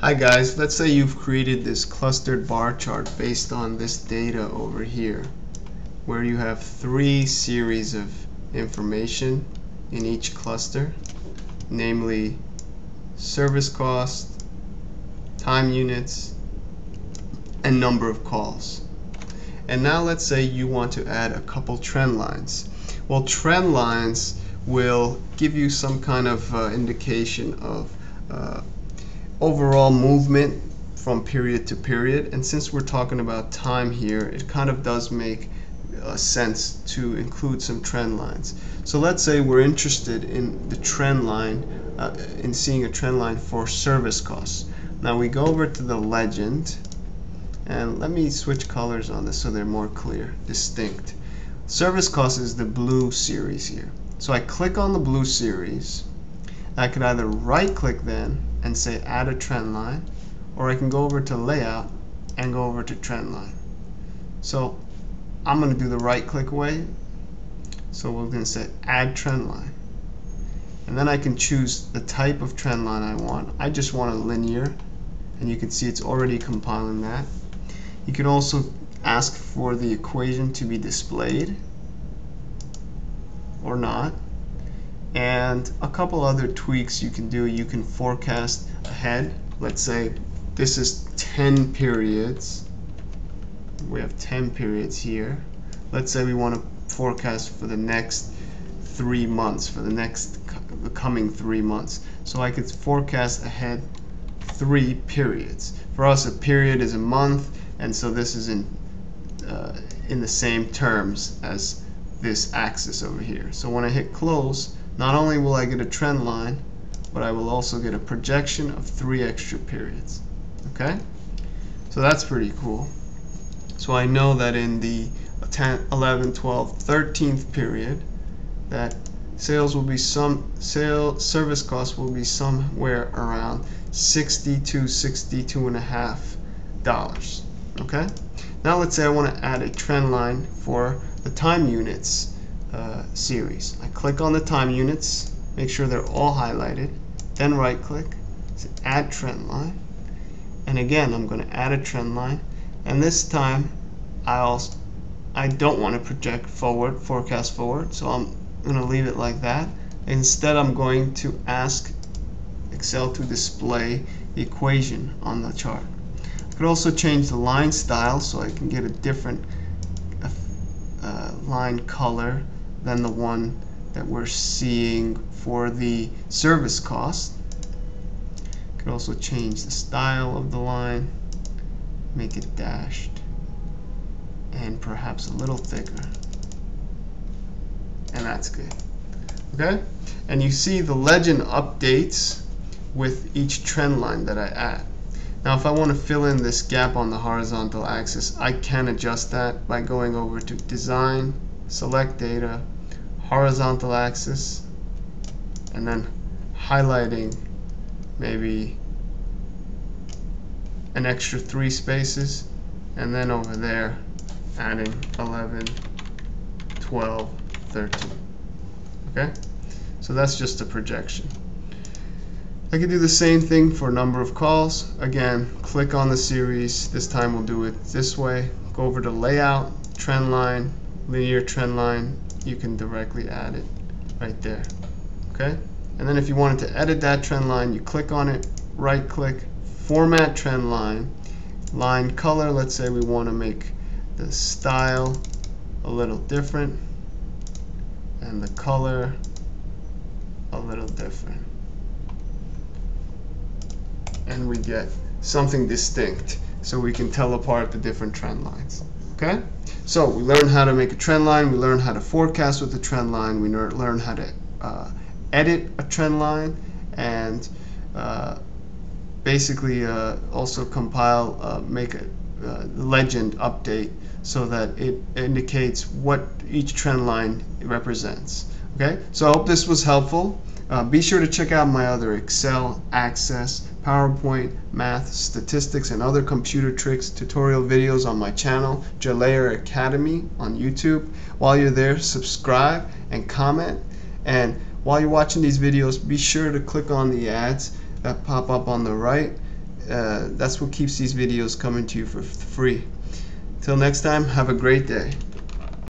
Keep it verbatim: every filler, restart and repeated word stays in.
Hi guys, let's say you've created this clustered bar chart based on this data over here, where you have three series of information in each cluster, namely service cost, time units, and number of calls. And now let's say you want to add a couple trend lines. Well, trend lines will give you some kind of uh, indication of uh, overall movement from period to period, and since we're talking about time here, it kind of does make uh, sense to include some trend lines. So let's say we're interested in the trend line, uh, in seeing a trend line for service costs. Now we go over to the legend, and let me switch colors on this so they're more clear, distinct. Service costs is the blue series here. So I click on the blue series. I could either right click then and say add a trend line, or I can go over to layout and go over to trend line. So I'm going to do the right click way, so we're going to say add trend line, and then I can choose the type of trend line I want. I just want a linear, and you can see it's already compiling that. You can also ask for the equation to be displayed or not, and a couple other tweaks you can do. You can forecast ahead. Let's say this is ten periods. We have ten periods here. Let's say we want to forecast for the next three months, for the next the coming three months. So I could forecast ahead three periods. For us, a period is a month, and so this is in uh, in the same terms as this axis over here. So when I hit close, not only will I get a trend line, but I will also get a projection of three extra periods. Okay? So that's pretty cool. So I know that in the ten, eleven, twelve, thirteenth period, that sales will be some sale service costs will be somewhere around sixty-two, sixty-two and a half dollars. Okay? Now let's say I want to add a trend line for the time units Uh, series. I click on the time units, make sure they're all highlighted, then right click, say add trend line, and again I'm going to add a trend line, and this time I'll, I don't want to project forward, forecast forward, so I'm going to leave it like that. Instead I'm going to ask Excel to display the equation on the chart. I could also change the line style so I can get a different uh, line color than the one that we're seeing for the service cost. Could also change the style of the line, make it dashed, and perhaps a little thicker. And that's good. Okay? And you see the legend updates with each trend line that I add. Now if I want to fill in this gap on the horizontal axis, I can adjust that by going over to Design, Select Data, Horizontal Axis, and then highlighting maybe an extra three spaces, and then over there adding eleven, twelve, thirteen. Okay? So that's just a projection. I can do the same thing for number of calls. Again, click on the series. This time we'll do it this way. Go over to Layout, Trend Line, Linear Trend Line, you can directly add it right there. Okay? And then if you wanted to edit that trend line, you click on it, right click, Format Trend Line, Line Color. Let's say we want to make the style a little different and the color a little different, and we get something distinct, so we can tell apart the different trend lines. Okay? So we learn how to make a trend line, we learn how to forecast with a trend line, we learn how to uh, edit a trend line, and uh, basically uh, also compile, uh, make a uh, legend update so that it indicates what each trend line represents. Okay? So I hope this was helpful. Uh, be sure to check out my other Excel, Access, PowerPoint, Math, Statistics, and other computer tricks tutorial videos on my channel, Jalayer Academy on YouTube. While you're there, subscribe and comment. And while you're watching these videos, be sure to click on the ads that pop up on the right. uh, that's what keeps these videos coming to you for free. Till next time, have a great day.